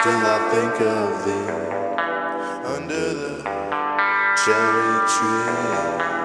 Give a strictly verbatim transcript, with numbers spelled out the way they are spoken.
still I think of thee under the cherry tree.